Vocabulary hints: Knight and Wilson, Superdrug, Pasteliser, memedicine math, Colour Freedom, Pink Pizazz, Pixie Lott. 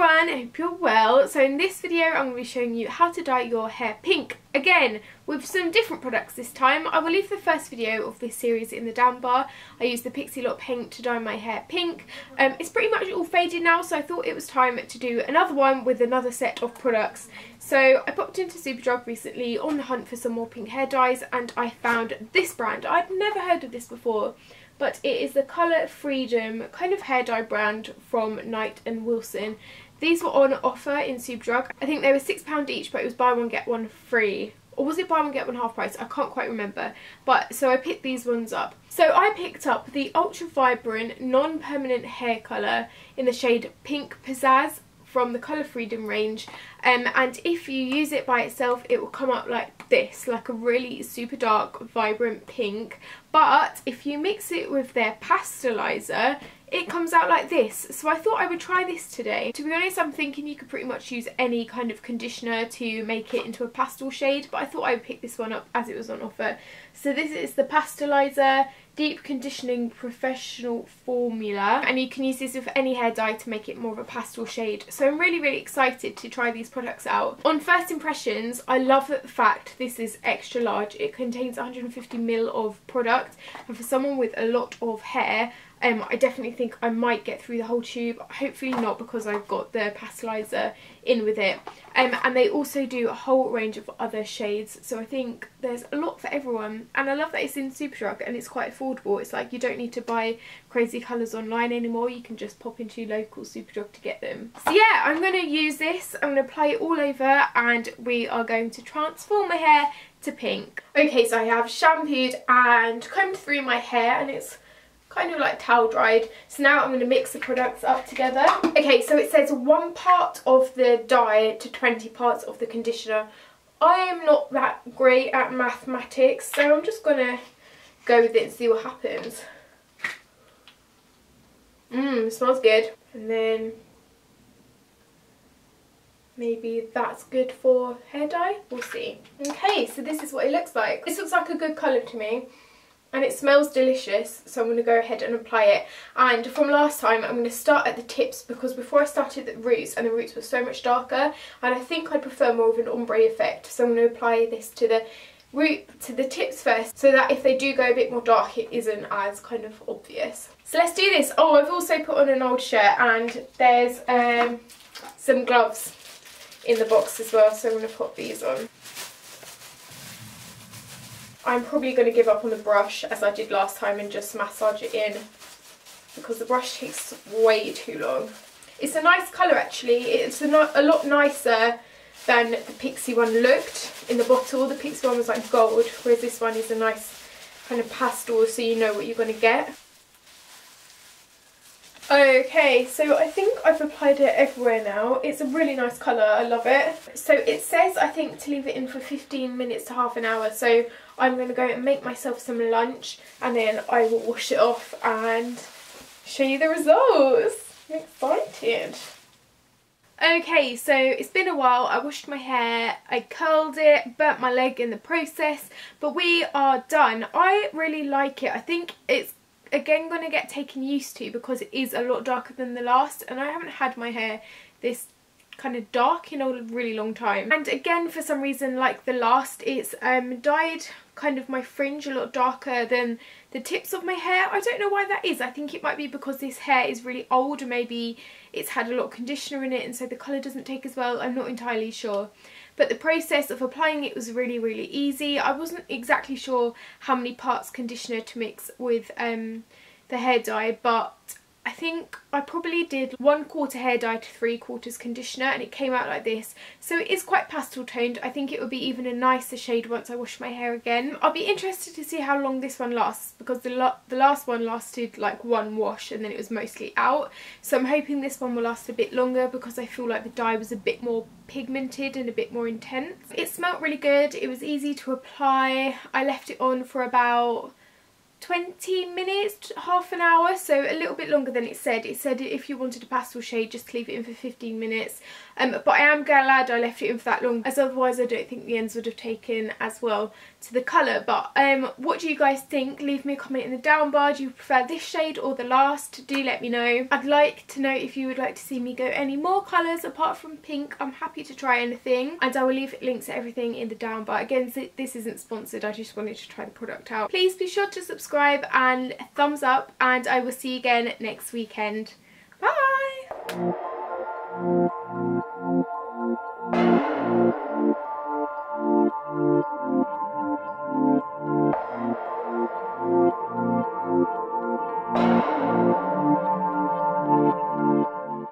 everyone, I hope you're well. So in this video I'm going to be showing you how to dye your hair pink, again with some different products this time. I will leave the first video of this series in the down bar. I used the Pixie Lott paint to dye my hair pink. It's pretty much all faded now, so I thought it was time to do another one with another set of products. So I popped into Superdrug recently on the hunt for some more pink hair dyes, and I found this brand. I'd never heard of this before, but it is the Colour Freedom kind of hair dye brand from Knight and Wilson. These were on offer in Superdrug. I think they were £6 each, but it was buy one get one free. Or was it buy one get one half price? I can't quite remember. But so I picked these ones up. So I picked up the ultra vibrant non-permanent hair colour in the shade Pink Pizazz from the Colour Freedom range, and if you use it by itself it will come up like this, like a really super dark vibrant pink, but if you mix it with their Pasteliser it comes out like this. So I thought I would try this today. To be honest, I'm thinking you could pretty much use any kind of conditioner to make it into a pastel shade, but I thought I would pick this one up as it was on offer. So this is the Pasteliser Deep Conditioning Professional Formula, and you can use this with any hair dye to make it more of a pastel shade. So I'm really excited to try these products out. On first impressions, I love the fact this is extra large. It contains 150ml of product, and for someone with a lot of hair, I definitely think I might get through the whole tube. Hopefully not, because I've got the Pasteliser in with it. And they also do a whole range of other shades, so I think there's a lot for everyone. And I love that it's in Superdrug and it's quite affordable. It's like you don't need to buy crazy colours online anymore, you can just pop into local Superdrug to get them. So yeah, I'm going to use this, I'm going to apply it all over, and we are going to transform my hair to pink. Okay, so I have shampooed and combed through my hair, and it's kind of like towel dried. So now I'm going to mix the products up together. Okay, so it says 1 part of the dye to 20 parts of the conditioner. I am not that great at mathematics, so I'm just going to go with it and see what happens. Smells good. And then maybe that's good for hair dye, we'll see. Okay, so this is what it looks like. This looks like a good colour to me. And it smells delicious, so I'm going to go ahead and apply it. And from last time, I'm going to start at the tips, because before I started the roots, and the roots were so much darker, and I think I prefer more of an ombre effect, so I'm going to apply this to the root, to the tips first, so that if they do go a bit more dark, it isn't as kind of obvious. So let's do this. Oh, I've also put on an old shirt, and there's some gloves in the box as well, so I'm going to pop these on. I'm probably going to give up on the brush as I did last time and just massage it in, because the brush takes way too long. It's a nice colour actually, it's a lot nicer than the Pixie one looked in the bottle. The Pixie one was like gold, whereas this one is a nice kind of pastel, so you know what you're going to get. Okay, so I think I've applied it everywhere now. It's a really nice colour, I love it. So it says, I think, to leave it in for 15 minutes to half an hour, so I'm going to go and make myself some lunch, and then I will wash it off and show you the results. I'm excited. Okay, so it's been a while. I washed my hair, I curled it, burnt my leg in the process, but we are done. I really like it. I think it's again going to get taken used to, because it is a lot darker than the last, and I haven't had my hair this kind of dark in a really long time. And again, for some reason, like the last, it's dyed kind of my fringe a lot darker than the tips of my hair. I don't know why that is. I think it might be because this hair is really old, or maybe it's had a lot of conditioner in it and so the colour doesn't take as well. I'm not entirely sure. But the process of applying it was really easy. I wasn't exactly sure how many parts conditioner to mix with the hair dye, but I think I probably did 1/4 hair dye to 3/4 conditioner, and it came out like this. So it is quite pastel toned. I think it will be even a nicer shade once I wash my hair again. I'll be interested to see how long this one lasts, because the last one lasted like one wash and then it was mostly out. So I'm hoping this one will last a bit longer, because I feel like the dye was a bit more pigmented and a bit more intense. It smelled really good. It was easy to apply. I left it on for about 20 minutes, half an hour, so a little bit longer than it said. It said if you wanted a pastel shade, just leave it in for 15 minutes. But I am glad I left it in for that long, as otherwise I don't think the ends would have taken as well to the colour. But what do you guys think? Leave me a comment in the down bar. Do you prefer this shade or the last? Do let me know. I'd like to know if you would like to see me go any more colours apart from pink. I'm happy to try anything, and I will leave links to everything in the down bar. Again, this isn't sponsored, I just wanted to try the product out. Please be sure to subscribe and thumbs up, and I will see you again next weekend. Bye!